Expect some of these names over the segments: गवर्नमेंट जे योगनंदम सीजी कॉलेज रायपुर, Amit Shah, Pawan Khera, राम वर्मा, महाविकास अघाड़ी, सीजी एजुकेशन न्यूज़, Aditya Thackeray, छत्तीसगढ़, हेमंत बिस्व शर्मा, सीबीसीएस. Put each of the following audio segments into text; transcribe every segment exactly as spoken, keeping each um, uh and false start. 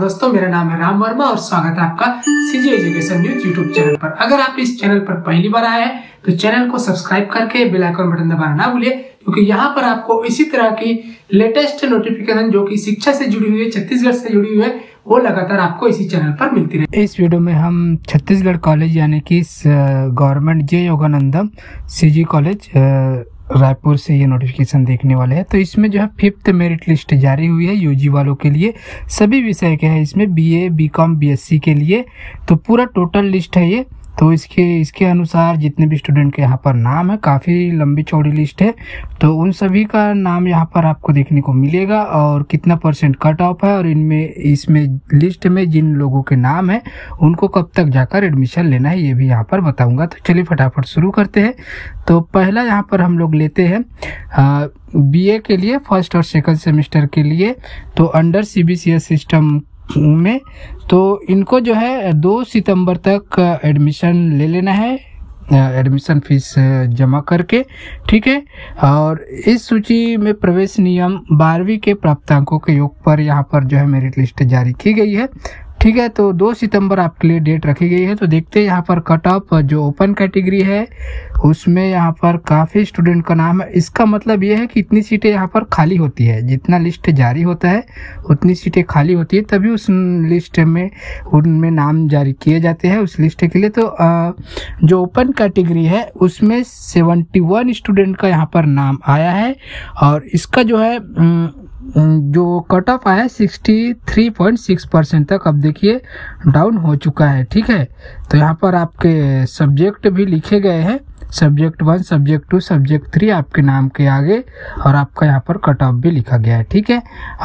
दोस्तों, मेरा नाम है राम वर्मा और स्वागत है आपका सीजी एजुकेशन न्यूज़ YouTube channel पर। अगर आप इस चैनल पर पहली बार आए हैं तो चैनल को सब्सक्राइब करके बेल आइकन बटन दबाना ना भूलिए, क्योंकि यहाँ पर आपको इसी तरह की लेटेस्ट नोटिफिकेशन जो कि शिक्षा से जुड़ी हुई है, छत्तीसगढ़ से जुड़ी हुई है, वो लगातार आपको इसी चैनल पर मिलती रहे। इस वीडियो में हम छत्तीसगढ़ कॉलेज यानी कि गवर्नमेंट जे योगनंदम सीजी कॉलेज रायपुर से ये नोटिफिकेशन देखने वाले हैं। तो इसमें जो है फिफ्थ मेरिट लिस्ट जारी हुई है यूजी वालों के लिए, सभी विषय के हैं इसमें, बीए, बीकॉम, बीएससी के लिए। तो पूरा टोटल लिस्ट है ये। तो इसके इसके अनुसार जितने भी स्टूडेंट के यहाँ पर नाम है, काफ़ी लंबी चौड़ी लिस्ट है, तो उन सभी का नाम यहाँ पर आपको देखने को मिलेगा और कितना परसेंट कट ऑफ है और इनमें इसमें लिस्ट में जिन लोगों के नाम है उनको कब तक जाकर एडमिशन लेना है, ये भी यहाँ पर बताऊंगा। तो चलिए फटाफट शुरू करते हैं। तो पहला यहाँ पर हम लोग लेते हैं बीए के लिए फर्स्ट और सेकेंड सेमेस्टर के लिए, तो under C B C S system में। तो इनको जो है दो सितंबर तक एडमिशन ले लेना है, एडमिशन फीस जमा करके, ठीक है। और इस सूची में प्रवेश नियम बारहवीं के प्राप्तांकों के योग पर यहाँ पर जो है मेरिट लिस्ट जारी की गई है, ठीक है। तो दो सितंबर आपके लिए डेट रखी गई है। तो देखते हैं यहाँ पर कट ऑफ जो ओपन कैटेगरी है उसमें यहाँ पर काफ़ी स्टूडेंट का नाम है। इसका मतलब ये है कि इतनी सीटें यहाँ पर खाली होती है, जितना लिस्ट जारी होता है उतनी सीटें खाली होती है, तभी उस लिस्ट में उनमें नाम जारी किए जाते हैं उस लिस्ट के लिए। तो जो ओपन कैटेगरी है उसमें सेवेंटी वन स्टूडेंट का यहाँ पर नाम आया है और इसका जो है जो कट ऑफ आया sixty three point six percent तक अब देखिए डाउन हो चुका है, ठीक है। तो यहाँ पर आपके सब्जेक्ट भी लिखे गए हैं, subject one, subject two, subject three आपके नाम के आगे, और आपका यहाँ पर कट ऑफ भी लिखा गया है, ठीक है।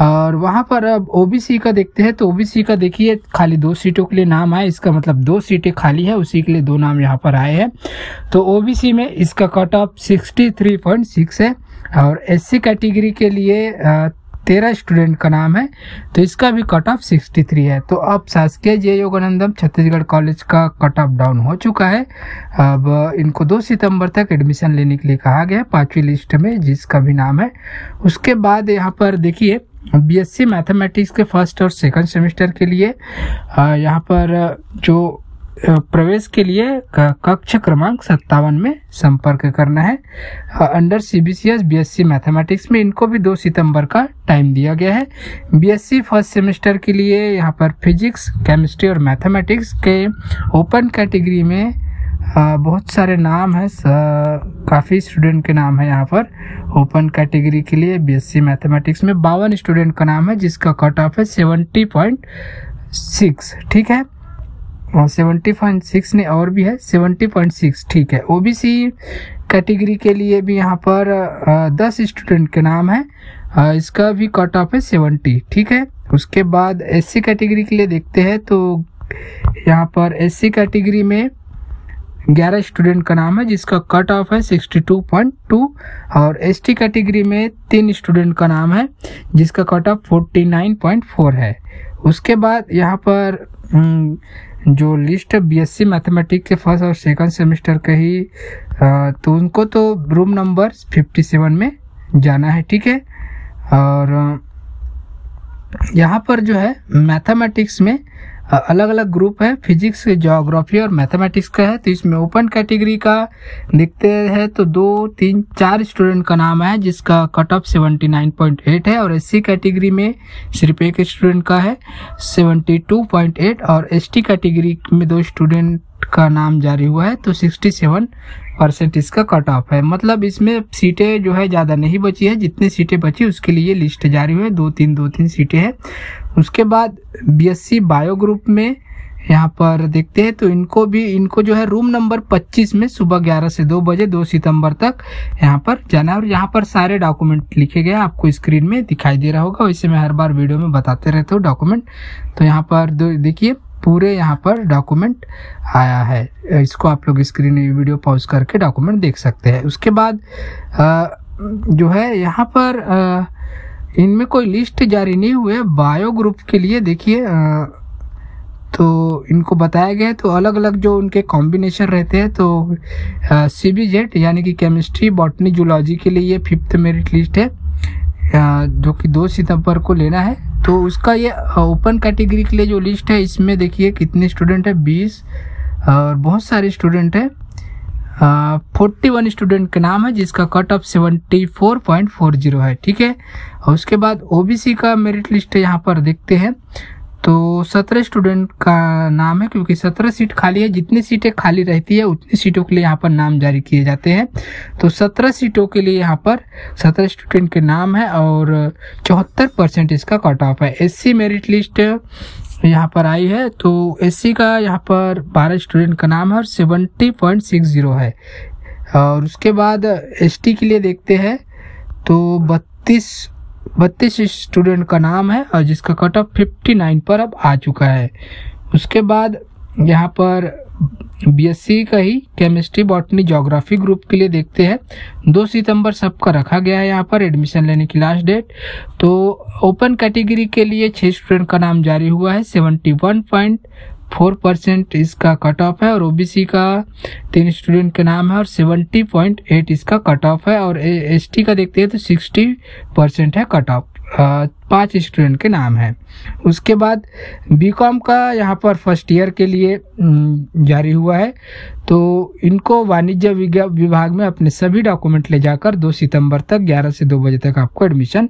और वहाँ पर अब ओबीसी का देखते हैं। तो ओबीसी का देखिए खाली दो सीटों के लिए नाम आए, इसका मतलब दो सीटें खाली है, उसी के लिए दो नाम यहाँ पर आए हैं। तो ओबीसी में इसका cut off sixty three point six है और एस सी कैटेगरी के लिए तेरह स्टूडेंट का नाम है, तो इसका भी कट ऑफ सिक्सटी थ्री है। तो अब शासकीय जे योगनंदम छत्तीसगढ़ कॉलेज का कट ऑफ डाउन हो चुका है। अब इनको दो सितंबर तक एडमिशन लेने के लिए कहा गया है, पाँचवीं लिस्ट में जिसका भी नाम है। उसके बाद यहाँ पर देखिए बीएससी मैथमेटिक्स के फर्स्ट और सेकंड सेमेस्टर के लिए यहाँ पर जो प्रवेश के लिए कक्ष क्रमांक सत्तावन में संपर्क करना है। अंडर सीबीसीएस बीएससी मैथमेटिक्स में इनको भी दो सितंबर का टाइम दिया गया है। बीएससी फर्स्ट सेमेस्टर के लिए यहाँ पर फिजिक्स, केमिस्ट्री और मैथमेटिक्स के ओपन कैटेगरी में बहुत सारे नाम है, काफ़ी स्टूडेंट के नाम है यहाँ पर ओपन कैटेगरी के लिए। बीएससी मैथमेटिक्स में बावन स्टूडेंट का नाम है, जिसका कट ऑफ है सेवेंटी पॉइंट सिक्स, ठीक है। और सेवेंटी पॉइंट सिक्स ने और भी है सेवेंटी पॉइंट सिक्स, ठीक है। ओबीसी कैटेगरी के लिए भी यहाँ पर दस स्टूडेंट के नाम है, इसका भी कट ऑफ है सेवेंटी, ठीक है। उसके बाद एससी कैटेगरी के लिए देखते हैं। तो यहाँ पर एससी कैटेगरी में ग्यारह स्टूडेंट का नाम है, जिसका कट ऑफ है सिक्सटी टू पॉइंट टू, और एसटी कैटेगरी में तीन स्टूडेंट का नाम है, जिसका cut off forty nine point four है। उसके बाद यहाँ पर जो लिस्ट बीएससी मैथमेटिक्स के फर्स्ट और सेकंड सेमेस्टर के ही, तो उनको तो रूम नंबर सत्तावन में जाना है, ठीक है। और यहाँ पर जो है मैथमेटिक्स में अलग अलग ग्रुप है, फिजिक्स, ज्योग्राफी और मैथमेटिक्स का है। तो इसमें ओपन कैटेगरी का देखते हैं तो दो, तीन, चार स्टूडेंट का नाम है, जिसका cut off seventy nine point eight है, और एससी कैटेगरी में सिर्फ एक स्टूडेंट का है सेवेंटी टू पॉइंट एट, और एसटी कैटेगरी में दो स्टूडेंट का नाम जारी हुआ है, तो सिक्सटी सेवन परसेंट इसका कट ऑफ है। मतलब इसमें सीटें जो है ज़्यादा नहीं बची है, जितनी सीटें बची उसके लिए लिस्ट जारी हुई है, दो तीन दो तीन सीटें हैं। उसके बाद बीएससी बायो ग्रुप में यहाँ पर देखते हैं। तो इनको भी इनको जो है रूम नंबर पच्चीस में सुबह ग्यारह से दो बजे दो सितंबर तक यहाँ पर जाना है। और यहाँ पर सारे डॉक्यूमेंट लिखे गए, आपको स्क्रीन में दिखाई दे रहा होगा, वैसे मैं हर बार वीडियो में बताते रहता हूँ डॉक्यूमेंट। तो यहाँ पर देखिए पूरे यहाँ पर डॉक्यूमेंट आया है, इसको आप लोग स्क्रीन में वीडियो पॉज करके डॉक्यूमेंट देख सकते हैं। उसके बाद आ, जो है यहाँ पर इनमें कोई लिस्ट जारी नहीं हुए। बायो ग्रुप के लिए देखिए तो इनको बताया गया है, तो अलग अलग जो उनके कॉम्बिनेशन रहते हैं। तो सी बी जेड यानी कि केमिस्ट्री, बॉटनी, जूलॉजी के लिए ये फिफ्थ मेरिट लिस्ट है। जो कि दो सितंबर को लेना है। तो उसका ये ओपन कैटेगरी के लिए जो लिस्ट है, इसमें देखिए कितने स्टूडेंट है, बीस, और बहुत सारे स्टूडेंट है, फोर्टी वन स्टूडेंट का नाम है जिसका cut off seventy four point four zero है। ठीक है, और उसके बाद ओबीसी का मेरिट लिस्ट यहाँ पर देखते हैं तो सत्रह स्टूडेंट का नाम है, क्योंकि सत्रह सीट खाली है। जितनी सीटें खाली रहती है उतनी सीटों के लिए यहाँ पर नाम जारी किए जाते हैं। तो सत्रह सीटों के लिए यहाँ पर सत्रह स्टूडेंट के नाम है और चौहत्तर परसेंट इसका कट ऑफ है। एससी मेरिट लिस्ट यहाँ पर आई है तो एससी का यहाँ पर बारह स्टूडेंट का नाम है और सेवेंटी पॉइंट सिक्स जीरो है। और उसके बाद एसटी के लिए देखते हैं तो बत्तीस बत्तीस स्टूडेंट का नाम है और जिसका कट ऑफ फिफ्टी नाइन पर अब आ चुका है। उसके बाद यहाँ पर बीएससी का ही केमिस्ट्री बॉटनी ज्योग्राफी ग्रुप के लिए देखते हैं, दो सितंबर सबका रखा गया है यहाँ पर एडमिशन लेने की लास्ट डेट। तो ओपन कैटेगरी के लिए छः स्टूडेंट का नाम जारी हुआ है, seventy one point four percent इसका कट ऑफ है। और ओबीसी का तीन स्टूडेंट के नाम है और सेवेंटी पॉइंट एट इसका कट ऑफ है। और एसटी का देखते हैं तो सिक्सटी परसेंट है कट ऑफ, पांच स्टूडेंट के नाम है। उसके बाद बीकॉम का यहाँ पर फर्स्ट ईयर के लिए जारी हुआ है तो इनको वाणिज्य विभाग में अपने सभी डॉक्यूमेंट ले जाकर दो सितंबर तक ग्यारह से दो बजे तक आपको एडमिशन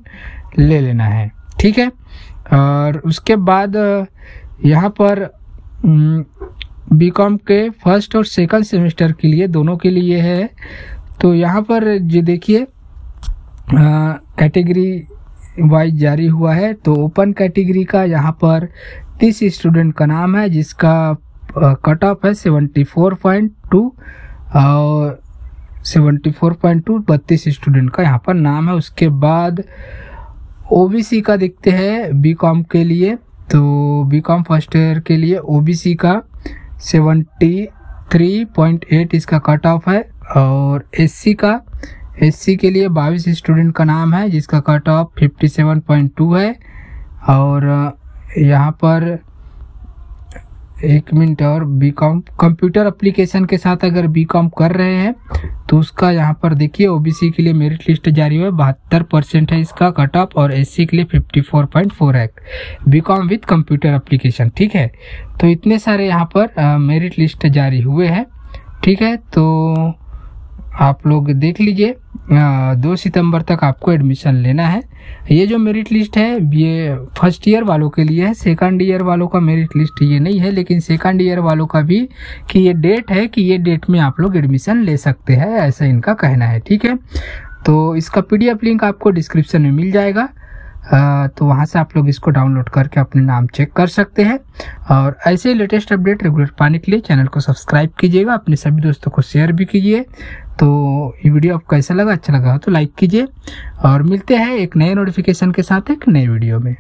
ले लेना है। ठीक है, और उसके बाद यहाँ पर बीकॉम के फर्स्ट और सेकंड सेमेस्टर के लिए, दोनों के लिए है। तो यहाँ पर ये देखिए कैटेगरी वाइज जारी हुआ है। तो ओपन कैटेगरी का यहाँ पर तीस स्टूडेंट का नाम है जिसका कट ऑफ है सेवेंटी फोर पॉइंट टू और सेवेंटी फोर पॉइंट टू, बत्तीस स्टूडेंट का यहाँ पर नाम है। उसके बाद ओबीसी का देखते हैं बीकॉम के लिए तो बीकॉम फर्स्ट ईयर के लिए ओबीसी का सेवेंटी थ्री पॉइंट एट इसका कट ऑफ है। और एससी का एससी के लिए बाईस स्टूडेंट का नाम है जिसका cut off fifty seven point two है। और यहाँ पर एक मिनट, और बीकॉम कंप्यूटर एप्लीकेशन के साथ अगर बीकॉम कर रहे हैं तो उसका यहाँ पर देखिए ओबीसी के लिए मेरिट लिस्ट जारी हुआ है, बहत्तर परसेंट है इसका कट ऑफ और एससी के लिए फिफ्टी फोर पॉइंट फोर है, बीकॉम विथ कंप्यूटर एप्लीकेशन। ठीक है, तो इतने सारे यहाँ पर मेरिट लिस्ट जारी हुए हैं। ठीक है, तो आप लोग देख लीजिए, दो सितंबर तक आपको एडमिशन लेना है। ये जो मेरिट लिस्ट है ये फर्स्ट ईयर वालों के लिए है, सेकंड ईयर वालों का मेरिट लिस्ट ये नहीं है, लेकिन सेकंड ईयर वालों का भी कि ये डेट है कि ये डेट में आप लोग एडमिशन ले सकते हैं, ऐसा इनका कहना है। ठीक है, तो इसका पीडीएफ लिंक आपको डिस्क्रिप्शन में मिल जाएगा, तो वहाँ से आप लोग इसको डाउनलोड करके अपने नाम चेक कर सकते हैं। और ऐसे ही लेटेस्ट अपडेट रेगुलर पाने के लिए चैनल को सब्सक्राइब कीजिएगा, अपने सभी दोस्तों को शेयर भी कीजिए। तो ये वीडियो आपको कैसा लगा, अच्छा लगा तो लाइक कीजिए और मिलते हैं एक नए नोटिफिकेशन के साथ एक नए वीडियो में।